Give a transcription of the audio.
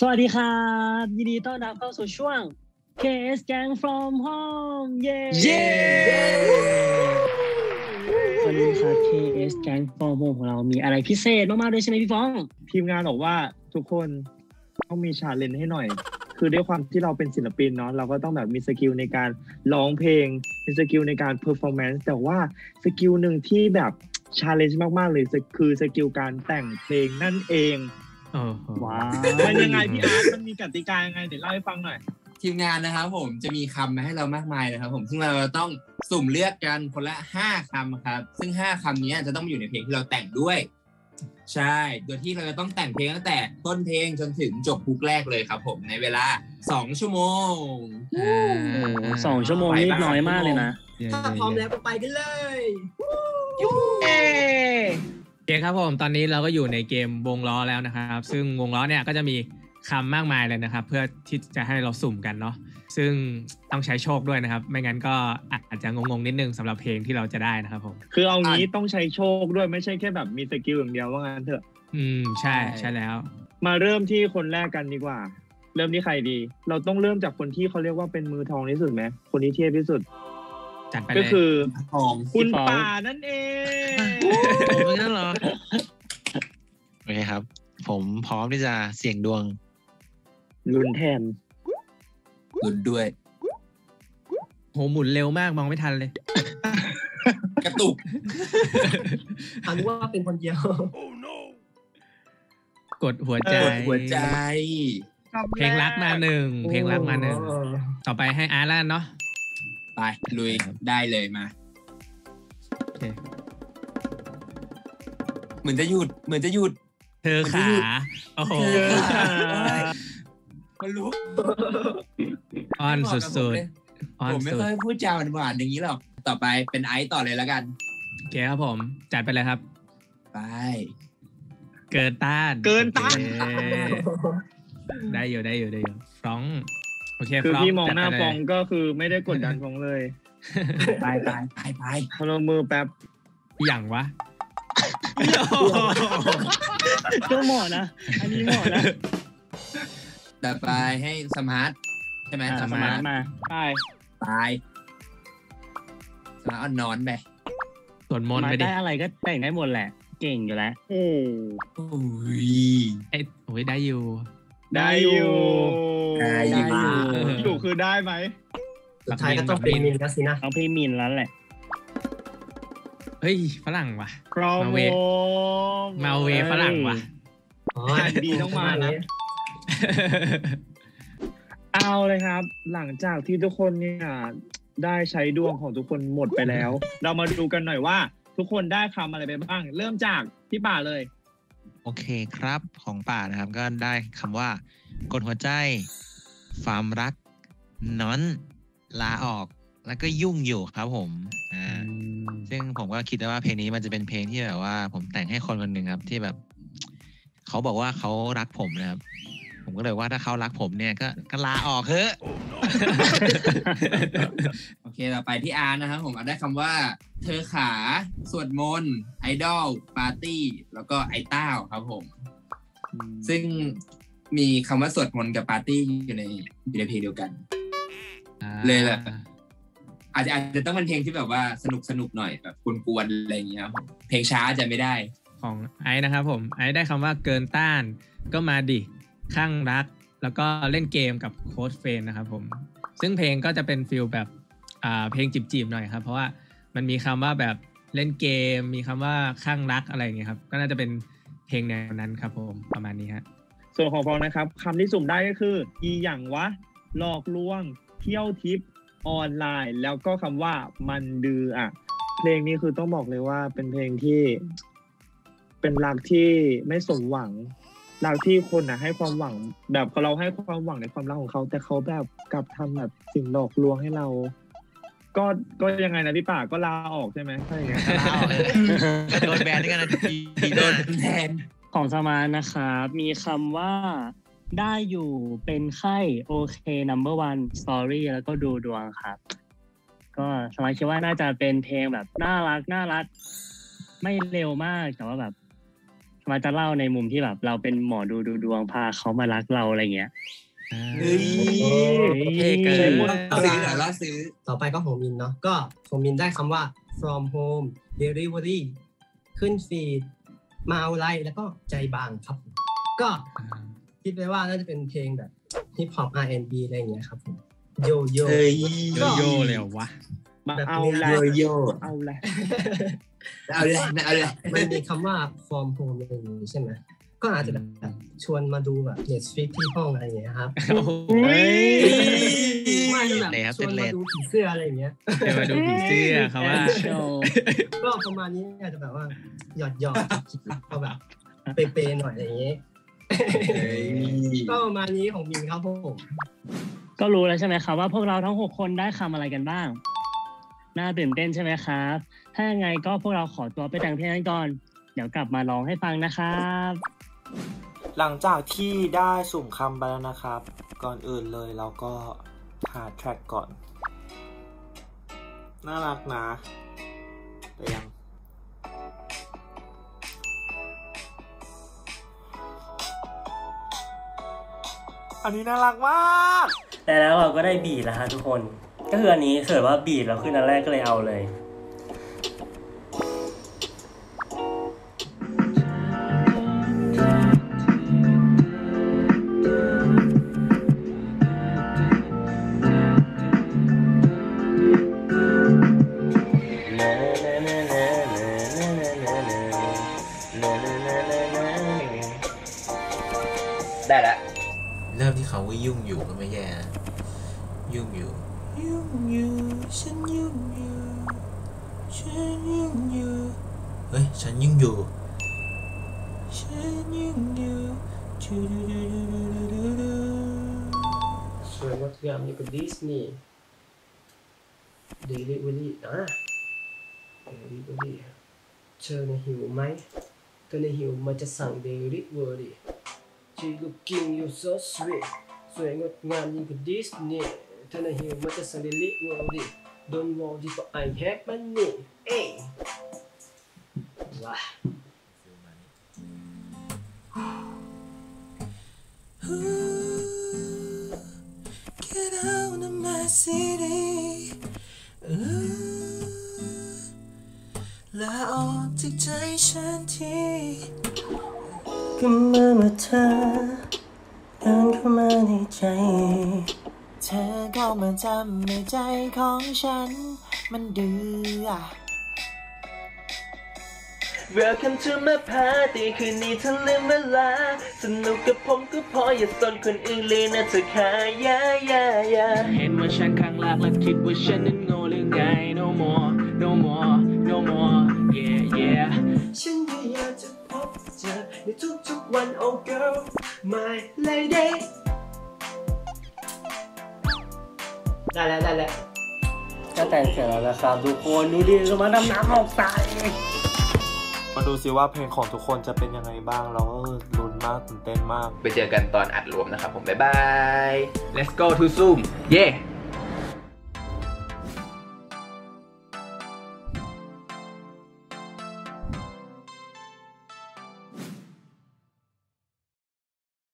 สวัสดีครับยินดีต้อนรับเข้าสู่ช่วง KS From Home เย้วันนี้ครับ KS From Home ของเรามีอะไรพิเศษมากๆด้วยใช่ไหมพี่ฟองทีมงานบอกว่าทุกคนต้องมีชาเลนจ์ให้หน่อยคือด้วยความที่เราเป็นศิลปินเนาะเราก็ต้องแบบมีสกิลในการร้องเพลงมีสกิลในการเพอร์ฟอร์แมนซ์แต่ว่าสกิลหนึ่งที่แบบชาเลนจ์มากๆเลยคือสกิลการแต่งเพลงนั่นเองว้าวมันยังไงพี่อาร์ตมันมีกติกายังไงเดี๋ยวเล่าให้ฟังหน่อยทีมงานนะครับผมจะมีคำมาให้เรามากมายนะครับผมซึ่งเราต้องสุ่มเลือกกันคนละ5คำครับซึ่ง5คำนี้จะต้องอยู่ในเพลงที่เราแต่งด้วยใช่โดยที่เราจะต้องแต่งเพลงตั้งแต่ต้นเพลงจนถึงจบฮุกแรกเลยครับผมในเวลา2ชั่วโมง2ชั่วโมงนี่น้อยมากเลยนะถ้าพร้อมแล้วก็ไปกันเลยโอเคครับผมตอนนี้เราก็อยู่ในเกมวงล้อแล้วนะครับซึ่งวงล้อเนี่ยก็จะมีคำมากมายเลยนะครับเพื่อที่จะให้เราสุ่มกันเนาะซึ่งต้องใช้โชคด้วยนะครับไม่งั้นก็อาจจะงงๆนิดนึงสำหรับเพลงที่เราจะได้นะครับผมคือเอางี้ต้องใช้โชคด้วยไม่ใช่แค่แบบมีสกิลอย่างเดียวว่างั้นเถอะใช่ใช่แล้วมาเริ่มที่คนแรกกันดีกว่าเริ่มที่ใครดีเราต้องเริ่มจากคนที่เขาเรียกว่าเป็นมือทองที่สุดไหมคนที่เทียบที่สุดก็คือของคุณป่านั่นเองนั่นเหรอโอเคครับผมพร้อมที่จะเสี่ยงดวงลุ้นแทนลุ้นด้วยโหหมุนเร็วมากมองไม่ทันเลยกระตุกอันว่าเป็นคนเดียวกดหัวใจเพลงรักมาหนึ่งเพลงรักมาหนึ่งต่อไปให้อาร์ล่าเนาะไปลุยได้เลยมาเหมือนจะหยุดเธอขาโอ้โหมันลุกอ่อนสุดๆผมไม่เคยพูดจาหวานๆอย่างนี้หรอกต่อไปเป็นไอซ์ต่อเลยแล้วกันโอเคครับผมจัดไปเลยครับไปเกินต้านได้อยู่ฟรองคือพี่มองหน้าฟองก็คือไม่ได้กดดันฟองเลยไปพนมมือแป๊บอย่างวะก็เหมาะนะอันนี้เหมาะนะแต่ไปให้สมาร์ทใช่ไหมสมาร์ทมาไปสมาร์ทนอนไปส่วนมนไปได้อะไรก็แต่งได้หมดแหละเก่งอยู่แล้วโอ้ยได้อยู่คือได้ไหมสุดท้ายก็ต้องเพลงมินแล้วสินะเอาเพลงมินแล้วแหละเฮ้ยฝรั่งว่ะมาเวฝรั่งว่ะดีต้องมาแล้วเอาเลยครับหลังจากที่ทุกคนเนี่ยได้ใช้ดวงของทุกคนหมดไปแล้วเรามาดูกันหน่อยว่าทุกคนได้คำอะไรไปบ้างเริ่มจากพี่ป่าเลยโอเคครับของป่านะครับก็ได้คำว่ากดหัวใจความรักนอนลาออกแล้วก็ยุ่งอยู่ครับผมซึ่งผมก็คิดว่าเพลงนี้มันจะเป็นเพลงที่แบบว่าผมแต่งให้คนคนหนึ่งครับที่แบบเขาบอกว่าเขารักผมนะครับผมก็เลยว่าถ้าเขารักผมเนี่ยก็ลาออกเถอะโอเคเราไปที่อาร์นะครับผมได้คำว่าเธอขาสวดมนต์ไอดอลปาร์ตี้แล้วก็ไอต้าวครับผมซึ่งมีคำว่าสวดมนต์กับปาร์ตี้อยู่ในเพลงเดียวกันเลยแบบอาจจะต้องเป็นเพลงที่แบบว่าสนุกหน่อยแบบกวนๆอะไรอย่างเงี้ยครับเพลงช้าจะไม่ได้ของไอนะครับผมไอได้คำว่าเกินต้านก็มาดิข้างรักแล้วก็เล่นเกมกับโค้ชเฟนนะครับผมซึ่งเพลงก็จะเป็นฟิลแบบเพลงจีบๆหน่อยครับเพราะว่ามันมีคำว่าแบบเล่นเกมมีคำว่าข้างรักอะไรอย่างเงี้ยครับก็น่าจะเป็นเพลงแนวนั้นครับผมประมาณนี้ฮะส่วนของฟองนะครับคำที่สุ่มได้ก็คืออีหยังวะหลอกลวงเที่ยวทิปออนไลน์แล้วก็คำว่ามันดื้ออ่ะเพลงนี้คือต้องบอกเลยว่าเป็นเพลงที่เป็นรักที่ไม่สมหวังรักที่คนนะให้ความหวังแบบเราให้ความหวังในความรักของเขาแต่เขาแบบกลับทำแบบสิ่งหลอกลวงให้เราก็ยังไงนะพี่ป่าก็ลาออกใช่ไหมใช่ไงลาออกโดนแบนด้วยกันนะทีโดนแบนของสมานนะครับมีคำว่าได้อยู่เป็นไข้โอเค number one story แล้วก็ดูดวงครับก็สมัยคิดว่าน่าจะเป็นเพลงแบบน่ารักไม่เร็วมากแต่ว่าแบบ มาจะเล่าในมุมที่แบบเราเป็นหมอดูดูดวงพาเขามารักเราอะไรเงี้ยเฮ้ยเท่เกินซื้อหน่อยละซื้อต่อไปก็โฮมินเนาะก็โฮมินได้คำว่า from home delivery ขึ้นฟีดมาเอาไรแล้วก็ใจบางครับก็คิดไปว่าน่าจะเป็นเพลงแบบฮิปฮอป R&B อะไรอย่างเงี้ยครับโยโย่โยเลยเหรอวะมาเอาไรโยเอาไรเอาเลยเอาเลยมันมีคำว่า from home อะไรอย่างงี้ใช่ไหมก็อาจจะแบบชวนมาดูแบบเน็ตฟลิกซ์ที่ห้องอะไรอย่างเงี้ยครับมันแบบชวนมาดูผีเสื้ออะไรอย่างเงี้ยมาดูผีเสื้อเขาว่าก็ประมาณนี้อาจจะแบบว่าหยอดหยอดก็แบบเปเปหน่อยอะไรอย่างเงี้ยก็ประมาณนี้ของมินครับผมก็รู้แล้วใช่ไหมครับว่าพวกเราทั้ง6 คนได้คำอะไรกันบ้างน่าตื่นเต้นใช่ไหมครับถ้ายังไงก็พวกเราขอตัวไปแต่งเพลงกันก่อนเดี๋ยวกลับมาลองให้ฟังนะครับหลังจากที่ได้สุ่มคำไปแล้วนะครับก่อนอื่นเลยเราก็หาแทร็กก่อนน่ารักนะแต่ยังอันนี้น่ารักมากแต่แล้วเราก็ได้บีทแล้วฮะทุกคนก็คืออันนี้เกิดว่าบีทเราขึ้นอันแรกก็เลยเอาเลยได้ละเริ่มที่เขาว่ายุ่งอยู่ก็ไม่แย่ยุ่งอยู่ยุ่งอยู่ฉันยุ่งอยู่ฉันยุ่งอยู่เฮ้ยฉันยุ่งอยู่ฉันยุ่งอยู่สวยมากงามนี่ก็ดิสนีย์เดลิเวอรี่เดลิเวอรี่เธอเนี่ยหิวไหมเธอเนี่ยหิวมันจะสั่งเดลิเวอรี่She looking you so sweet สวยงดงามยิ่งกว่าดิสนีย์เธอน่ะหิวมันจะสั่งเดลิเวอรี่ Don't worry for I have money เอ้ยว้าGet out of my cityลาออกจากใจฉันทีก็เมื่อเธอเดินเข้ามาในใจเธอเข้ามาทำในใจของฉันมันเดือด Welcome to my party คืนนี้เธอลืมเวลาสนุกกับผมก็พออย่าสนคนอื่นเลยนะเธอค่ะ yeah yeah yeah เห็นว่าฉันข้างหลังและคิดว่าฉันนั้นโง่หรือไง No more no more no more yeah yeah ฉันก็อยากจะพบเจอในทุกๆวัน Oh girl my lady ได้แล้วก็แต่งเสร็จแล้วนะครับทุกคนดูดิจะมาดำน้ำออกตายมาดูซิว่าเพลงของทุกคนจะเป็นยังไงบ้างเราก็ลุ้นมากตื่นเต้นมากไปเจอกันตอนอัดรวมนะครับผมบ๊ายบาย Let's go to Zoom yeah